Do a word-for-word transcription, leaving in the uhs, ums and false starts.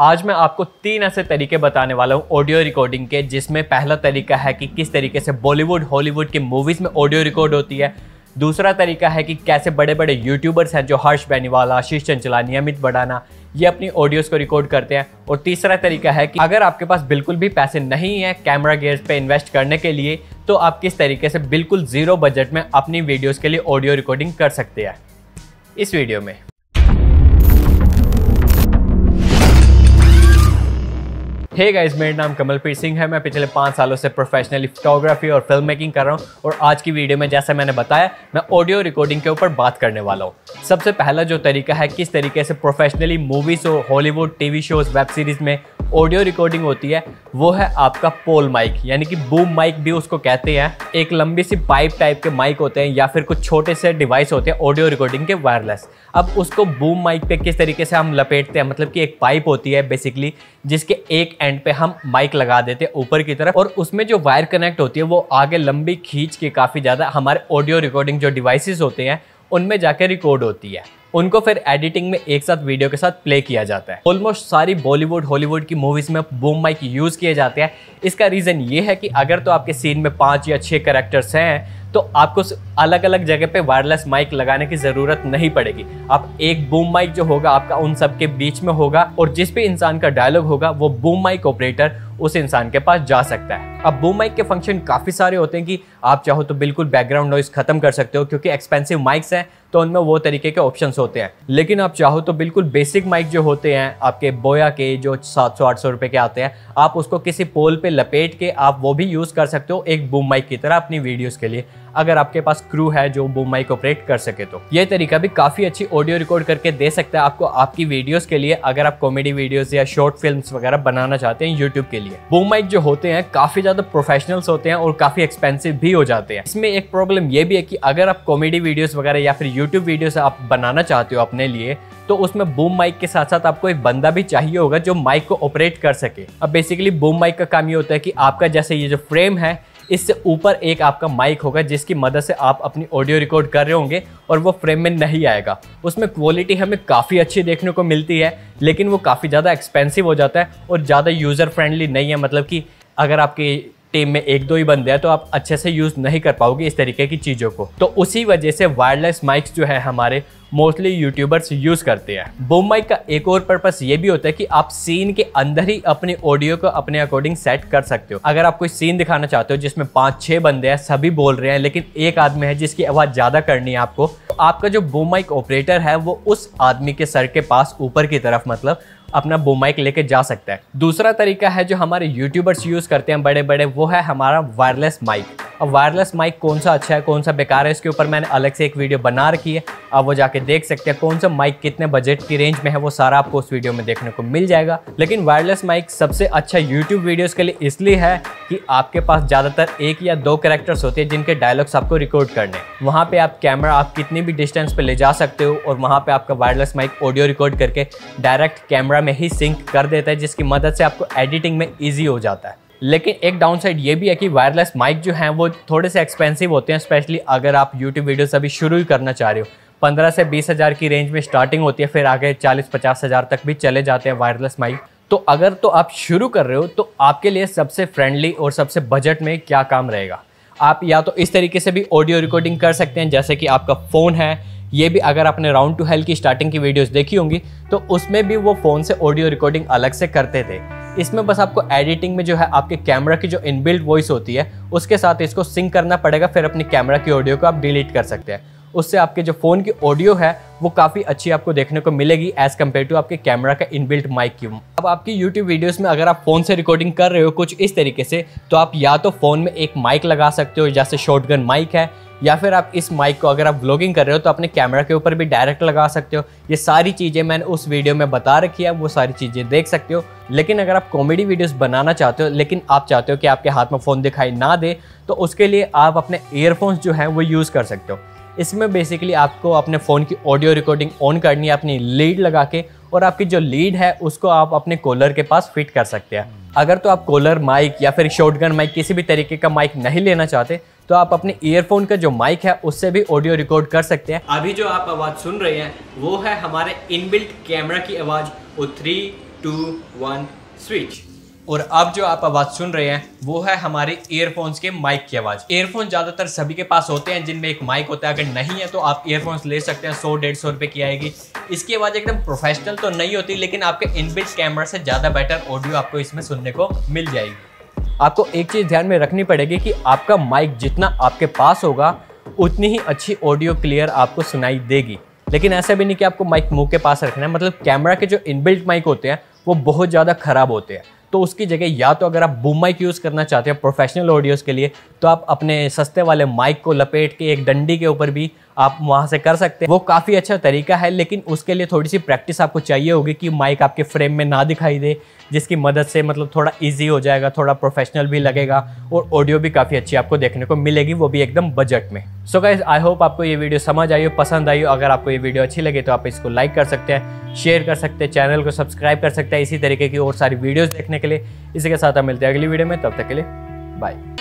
आज मैं आपको तीन ऐसे तरीके बताने वाला हूँ ऑडियो रिकॉर्डिंग के, जिसमें पहला तरीका है कि किस तरीके से बॉलीवुड हॉलीवुड की मूवीज़ में ऑडियो रिकॉर्ड होती है। दूसरा तरीका है कि कैसे बड़े बड़े यूट्यूबर्स हैं जो हर्ष बेनीवाल, आशीष चंचलानी, अमित भडाना, ये अपनी ऑडियोज़ को रिकॉर्ड करते हैं। और तीसरा तरीका है कि अगर आपके पास बिल्कुल भी पैसे नहीं है कैमरा गियर्स पे इन्वेस्ट करने के लिए, तो आप किस तरीके से बिल्कुल ज़ीरो बजट में अपनी वीडियोज़ के लिए ऑडियो रिकॉर्डिंग कर सकते हैं इस वीडियो में। हे गाइस, मेरा नाम कमल प्रीसिंग है। मैं पिछले पाँच सालों से प्रोफेशनली फोटोग्राफी और फिल्म मेकिंग कर रहा हूँ और आज की वीडियो में जैसा मैंने बताया मैं ऑडियो रिकॉर्डिंग के ऊपर बात करने वाला हूँ। सबसे पहला जो तरीका है किस तरीके से प्रोफेशनली मूवीज़ और Hollywood TV shows web series में ऑडियो रिकॉर्डिंग होती है वो है आपका पोल माइक, यानी कि बूम माइक भी उसको कहते हैं। एक लंबी सी पाइप टाइप के माइक होते हैं या फिर कुछ छोटे से डिवाइस होते हैं ऑडियो रिकॉर्डिंग के वायरलेस। अब उसको बूम माइक पे किस तरीके से हम लपेटते हैं, मतलब कि एक पाइप होती है बेसिकली जिसके एक एंड पे हम माइक लगा देते हैं ऊपर की तरफ, और उसमें जो वायर कनेक्ट होती है वो आगे लंबी खींच के काफ़ी ज़्यादा हमारे ऑडियो रिकॉर्डिंग जो डिवाइसेस होते हैं उनमें जाके रिकॉर्ड होती है। उनको फिर एडिटिंग में एक साथ वीडियो के साथ प्ले किया जाता है। ऑलमोस्ट सारी बॉलीवुड हॉलीवुड की मूवीज़ में बूम माइक यूज़ किए जाते हैं। इसका रीज़न ये है कि अगर तो आपके सीन में पाँच या छः कैरेक्टर्स हैं तो आपको अलग अलग जगह पे वायरलेस माइक लगाने की ज़रूरत नहीं पड़ेगी। आप एक बूम माइक जो होगा आपका उन सब के बीच में होगा और जिस भी इंसान का डायलॉग होगा वो बूम माइक ऑपरेटर उस इंसान के पास जा सकता है। अब बूम माइक के फंक्शन काफ़ी सारे होते हैं कि आप चाहो तो बिल्कुल बैकग्राउंड नॉइज़ खत्म कर सकते हो, क्योंकि एक्सपेंसिव माइक्स हैं तो उनमें वो तरीके के ऑप्शंस होते हैं। लेकिन आप चाहो तो बिल्कुल बेसिक माइक जो होते हैं आपके बोया के जो सात सौ आठ सौ रुपये के आते हैं, आप उसको किसी पोल पे लपेट के आप वो भी यूज़ कर सकते हो एक बूम माइक की तरह अपनी वीडियोज़ के लिए, अगर आपके पास क्रू है जो बूम माइक ऑपरेट कर सके। तो ये तरीका भी काफ़ी अच्छी ऑडियो रिकॉर्ड करके दे सकता है आपको आपकी वीडियोस के लिए, अगर आप कॉमेडी वीडियोस या शॉर्ट फिल्म्स वगैरह बनाना चाहते हैं यूट्यूब के लिए। बूम माइक जो होते हैं काफ़ी ज़्यादा प्रोफेशनल्स होते हैं और काफ़ी एक्सपेंसिव भी हो जाते हैं। इसमें एक प्रॉब्लम ये भी है कि अगर आप कॉमेडी वीडियोज़ वगैरह या फिर यूट्यूब वीडियोज़ आप बनाना चाहते हो अपने लिए, तो उसमें बूम माइक के साथ साथ आपको एक बंदा भी चाहिए होगा जो माइक को ऑपरेट कर सके। अब बेसिकली बूम माइक का काम ये होता है कि आपका जैसे ये जो फ्रेम है इससे ऊपर एक आपका माइक होगा जिसकी मदद से आप अपनी ऑडियो रिकॉर्ड कर रहे होंगे और वो फ्रेम में नहीं आएगा। उसमें क्वालिटी हमें काफ़ी अच्छी देखने को मिलती है, लेकिन वो काफ़ी ज़्यादा एक्सपेंसिव हो जाता है और ज़्यादा यूज़र फ्रेंडली नहीं है। मतलब कि अगर आपकी टीम में एक दो ही बंदे हैं तो आप अच्छे से यूज़ नहीं कर पाओगे इस तरीके की चीज़ों को। तो उसी वजह से वायरलेस माइक्स जो है हमारे मोस्टली यूट्यूबर्स यूज़ करते हैं। बूम माइक का एक और पर्पस ये भी होता है कि आप सीन के अंदर ही अपने ऑडियो को अपने अकॉर्डिंग सेट कर सकते हो। अगर आप कोई सीन दिखाना चाहते हो जिसमें पाँच छः बंदे हैं सभी बोल रहे हैं, लेकिन एक आदमी है जिसकी आवाज़ ज़्यादा करनी है आपको, तो आपका जो बूम माइक ऑपरेटर है वो उस आदमी के सर के पास ऊपर की तरफ मतलब अपना बूम माइक लेके जा सकता है। दूसरा तरीका है जो हमारे यूट्यूबर्स यूज़ करते हैं बड़े बड़े, वो है हमारा वायरलेस माइक। अब वायरलेस माइक कौन सा अच्छा है कौन सा बेकार है इसके ऊपर मैंने अलग से एक वीडियो बना रखी है, आप वो जाके देख सकते हैं। कौन सा माइक कितने बजट की रेंज में है वो सारा आपको उस वीडियो में देखने को मिल जाएगा। लेकिन वायरलेस माइक सबसे अच्छा यूट्यूब वीडियोस के लिए इसलिए है कि आपके पास ज़्यादातर एक या दो कैरेक्टर्स होते हैं जिनके डायलॉग्स आपको रिकॉर्ड करने हैं, वहाँ पर आप कैमरा आप कितनी भी डिस्टेंस पर ले जा सकते हो और वहाँ पर आपका वायरलेस माइक ऑडियो रिकॉर्ड करके डायरेक्ट कैमरा में ही सिंक कर देता है, जिसकी मदद से आपको एडिटिंग में ईजी हो जाता है। लेकिन एक डाउनसाइड ये भी है कि वायरलेस माइक जो हैं वो थोड़े से एक्सपेंसिव होते हैं, स्पेशली अगर आप यूट्यूब वीडियोस अभी शुरू ही करना चाह रहे हो। पंद्रह से बीस हज़ार की रेंज में स्टार्टिंग होती है, फिर आगे चालीस पचास हज़ार तक भी चले जाते हैं वायरलेस माइक। तो अगर तो आप शुरू कर रहे हो तो आपके लिए सबसे फ्रेंडली और सबसे बजट में क्या काम रहेगा, आप या तो इस तरीके से भी ऑडियो रिकॉर्डिंग कर सकते हैं जैसे कि आपका फ़ोन है। ये भी अगर आपने राउंड टू हेल की स्टार्टिंग की वीडियोस देखी होंगी तो उसमें भी वो फ़ोन से ऑडियो रिकॉर्डिंग अलग से करते थे। इसमें बस आपको एडिटिंग में जो है आपके कैमरा की जो इनबिल्ट वॉइस होती है उसके साथ इसको सिंक करना पड़ेगा, फिर अपनी कैमरा की ऑडियो को आप डिलीट कर सकते हैं। उससे आपके जो फ़ोन की ऑडियो है वो काफ़ी अच्छी आपको देखने को मिलेगी एज़ कम्पेयर टू आपके कैमरा का इनबिल्ट माइक की। अब आपकी यूट्यूब वीडियोस में अगर आप फ़ोन से रिकॉर्डिंग कर रहे हो कुछ इस तरीके से, तो आप या तो फ़ोन में एक माइक लगा सकते हो जैसे शॉटगन माइक है, या फिर आप इस माइक को अगर आप व्लॉगिंग कर रहे हो तो अपने कैमरा के ऊपर भी डायरेक्ट लगा सकते हो। ये सारी चीज़ें मैंने उस वीडियो में बता रखी है, वो सारी चीज़ें देख सकते हो। लेकिन अगर आप कॉमेडी वीडियोस बनाना चाहते हो लेकिन आप चाहते हो कि आपके हाथ में फ़ोन दिखाई ना दे, तो उसके लिए आप अपने ईयरफोन्स जो हैं वो यूज़ कर सकते हो। इसमें बेसिकली आपको अपने फ़ोन की ऑडियो रिकॉर्डिंग ऑन करनी है अपनी लीड लगा के, और आपकी जो लीड है उसको आप अपने कॉलर के पास फिट कर सकते हैं। अगर तो आप कॉलर माइक या फिर शॉटगन माइक किसी भी तरीके का माइक नहीं लेना चाहते तो आप अपने ईयरफोन का जो माइक है उससे भी ऑडियो रिकॉर्ड कर सकते हैं। अभी जो आप आवाज़ सुन रहे हैं वो है हमारे इनबिल्ट कैमरा की आवाज़, और थ्री टू वन स्विच। और अब जो आप आवाज़ सुन रहे हैं वो है हमारे एयरफोन्स के माइक की आवाज़। एयरफोन ज़्यादातर सभी के पास होते हैं जिनमें एक माइक होता है, अगर नहीं है तो आप एयरफोन्स ले सकते हैं, सौ डेढ़ सौ रुपये की आएगी। इसकी आवाज़ एकदम प्रोफेशनल तो नहीं होती लेकिन आपके इनबिल्ट कैमरा से ज़्यादा बेटर ऑडियो आपको इसमें सुनने को मिल जाएगी। आपको एक चीज़ ध्यान में रखनी पड़ेगी कि आपका माइक जितना आपके पास होगा उतनी ही अच्छी ऑडियो क्लियर आपको सुनाई देगी, लेकिन ऐसा भी नहीं कि आपको माइक मुंह के पास रखना है। मतलब कैमरा के जो इनबिल्ट माइक होते हैं वो बहुत ज़्यादा ख़राब होते हैं, तो उसकी जगह या तो अगर आप बूम माइक यूज़ करना चाहते हैं प्रोफेशनल ऑडियोज़ के लिए तो आप अपने सस्ते वाले माइक को लपेट के एक डंडी के ऊपर भी आप वहाँ से कर सकते हैं। वो काफ़ी अच्छा तरीका है, लेकिन उसके लिए थोड़ी सी प्रैक्टिस आपको चाहिए होगी कि माइक आपके फ्रेम में ना दिखाई दे, जिसकी मदद से मतलब थोड़ा ईजी हो जाएगा, थोड़ा प्रोफेशनल भी लगेगा और ऑडियो भी काफ़ी अच्छी आपको देखने को मिलेगी, वो भी एकदम बजट में। सो गाइस, आई होप आपको ये वीडियो समझ आई हो, पसंद आई हो। अगर आपको ये वीडियो अच्छी लगे तो आप इसको लाइक कर सकते हैं, शेयर कर सकते हैं, चैनल को सब्सक्राइब कर सकते हैं इसी तरीके की और सारी वीडियोज़ देखने के लिए। इसी के साथ हम मिलते हैं अगली वीडियो में, तब तक के लिए बाय।